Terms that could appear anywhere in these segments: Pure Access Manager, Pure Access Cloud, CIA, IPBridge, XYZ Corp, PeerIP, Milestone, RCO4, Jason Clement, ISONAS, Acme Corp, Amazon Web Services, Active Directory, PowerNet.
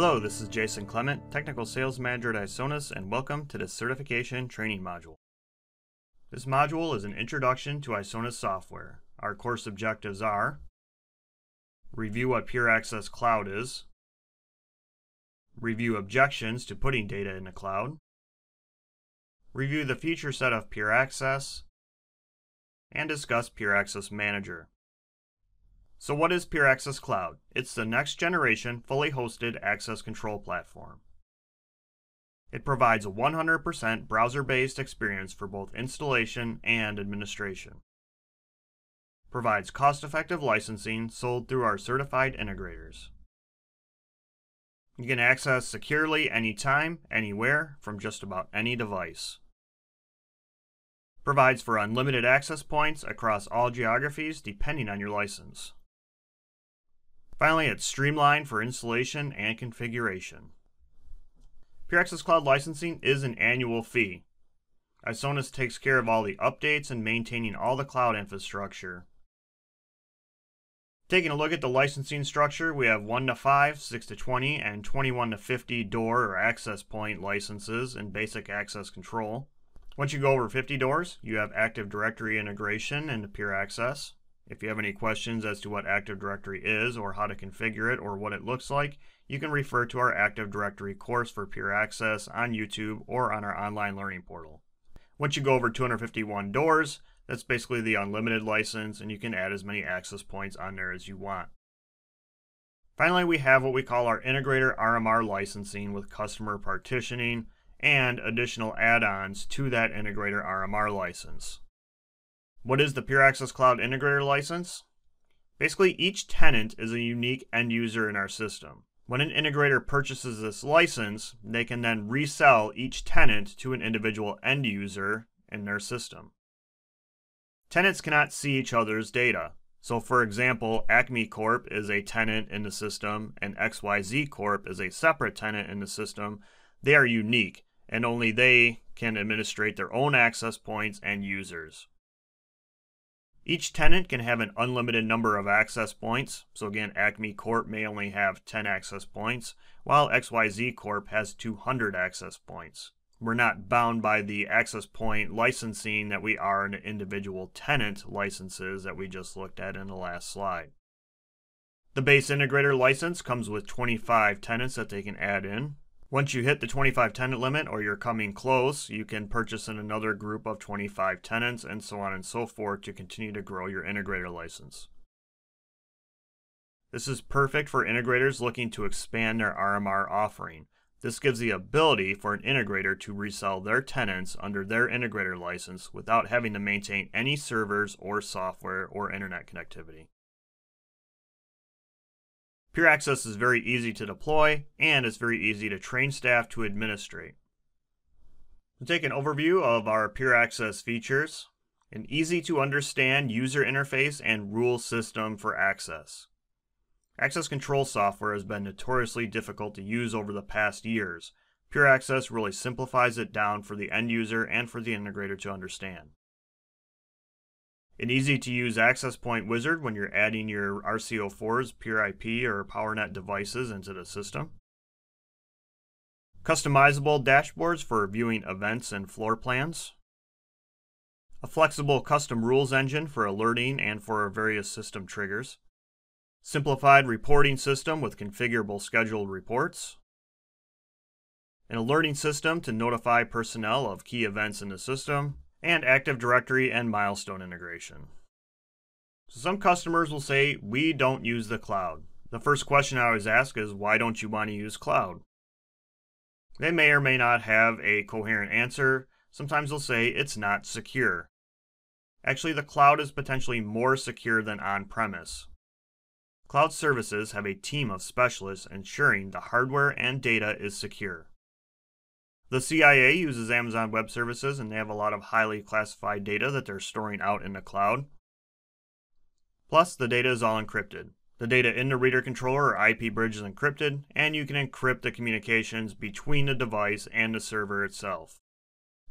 Hello, this is Jason Clement, Technical Sales Manager at ISONAS, and welcome to this Certification Training Module. This module is an introduction to ISONAS software. Our course objectives are: review what Pure Access Cloud is, review objections to putting data in the cloud, review the feature set of Pure Access, and discuss Pure Access Manager. So what is Pure Access Cloud? It's the next generation fully hosted access control platform. It provides a 100% browser-based experience for both installation and administration. Provides cost-effective licensing sold through our certified integrators. You can access securely anytime, anywhere, from just about any device. Provides for unlimited access points across all geographies depending on your license. Finally, it's streamlined for installation and configuration. Pure Access Cloud licensing is an annual fee. ISONAS takes care of all the updates and maintaining all the cloud infrastructure. Taking a look at the licensing structure, we have 1 to 5, 6 to 20, and 21 to 50 door or access point licenses and basic access control. Once you go over 50 doors, you have Active Directory integration into Pure Access. If you have any questions as to what Active Directory is or how to configure it or what it looks like, you can refer to our Active Directory course for Pure Access on YouTube or on our online learning portal. Once you go over 251 doors, that's basically the unlimited license, and you can add as many access points on there as you want. Finally, we have what we call our integrator RMR licensing with customer partitioning and additional add-ons to that integrator RMR license. What is the Pure Access Cloud Integrator License? Basically, each tenant is a unique end user in our system. When an integrator purchases this license, they can then resell each tenant to an individual end user in their system. Tenants cannot see each other's data. So for example, Acme Corp is a tenant in the system and XYZ Corp is a separate tenant in the system. They are unique, and only they can administrate their own access points and users. Each tenant can have an unlimited number of access points. So again, Acme Corp may only have 10 access points, while XYZ Corp has 200 access points. We're not bound by the access point licensing that we are in the individual tenant licenses that we just looked at in the last slide. The base integrator license comes with 25 tenants that they can add in. Once you hit the 25 tenant limit or you're coming close, you can purchase in another group of 25 tenants and so on and so forth to continue to grow your integrator license. This is perfect for integrators looking to expand their RMR offering. This gives the ability for an integrator to resell their tenants under their integrator license without having to maintain any servers or software or internet connectivity. Pure Access is very easy to deploy, and it's very easy to train staff to administrate. We'll take an overview of our Pure Access features: an easy-to-understand user interface and rule system for access. Access control software has been notoriously difficult to use over the past years. Pure Access really simplifies it down for the end user and for the integrator to understand. An easy-to-use access point wizard when you're adding your RCO4s, PeerIP, or PowerNet devices into the system. Customizable dashboards for viewing events and floor plans. A flexible custom rules engine for alerting and for various system triggers. Simplified reporting system with configurable scheduled reports. An alerting system to notify personnel of key events in the system. And Active Directory and Milestone integration. So some customers will say, we don't use the cloud. The first question I always ask is, why don't you want to use cloud? They may or may not have a coherent answer. Sometimes they'll say, it's not secure. Actually, the cloud is potentially more secure than on-premise. Cloud services have a team of specialists ensuring the hardware and data is secure. The CIA uses Amazon Web Services, and they have a lot of highly classified data that they're storing out in the cloud. Plus, the data is all encrypted. The data in the reader controller or IP bridge is encrypted, and you can encrypt the communications between the device and the server itself.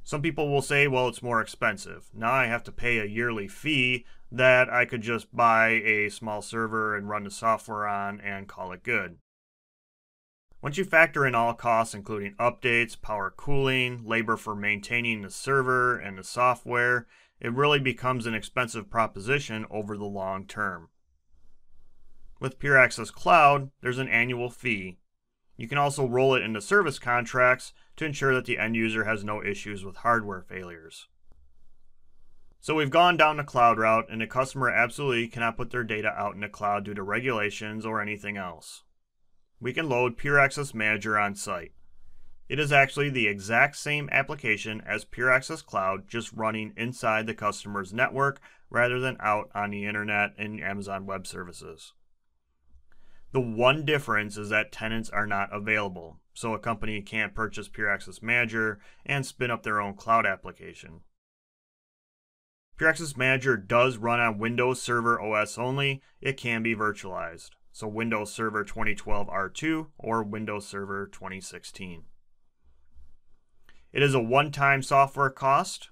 Some people will say, well, it's more expensive. Now I have to pay a yearly fee that I could just buy a small server and run the software on and call it good. Once you factor in all costs, including updates, power cooling, labor for maintaining the server and the software, it really becomes an expensive proposition over the long term. With Pure Access Cloud, there's an annual fee. You can also roll it into service contracts to ensure that the end user has no issues with hardware failures. So we've gone down the cloud route, and the customer absolutely cannot put their data out in the cloud due to regulations or anything else. We can load Pure Access Manager on site. It is actually the exact same application as Pure Access Cloud, just running inside the customer's network rather than out on the internet and Amazon Web Services. The one difference is that tenants are not available, so a company can't purchase Pure Access Manager and spin up their own cloud application. Pure Access Manager does run on Windows Server OS only. It can be virtualized, so Windows Server 2012 R2 or Windows Server 2016. It is a one-time software cost.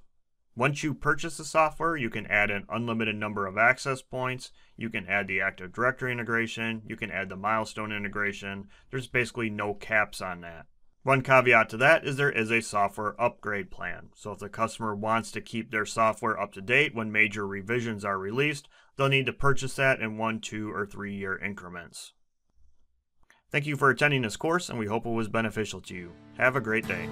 Once you purchase the software, you can add an unlimited number of access points, you can add the Active Directory integration, you can add the Milestone integration. There's basically no caps on that. One caveat to that is there is a software upgrade plan. So if the customer wants to keep their software up to date when major revisions are released, they'll need to purchase that in 1, 2, or 3 year increments. Thank you for attending this course, and we hope it was beneficial to you. Have a great day.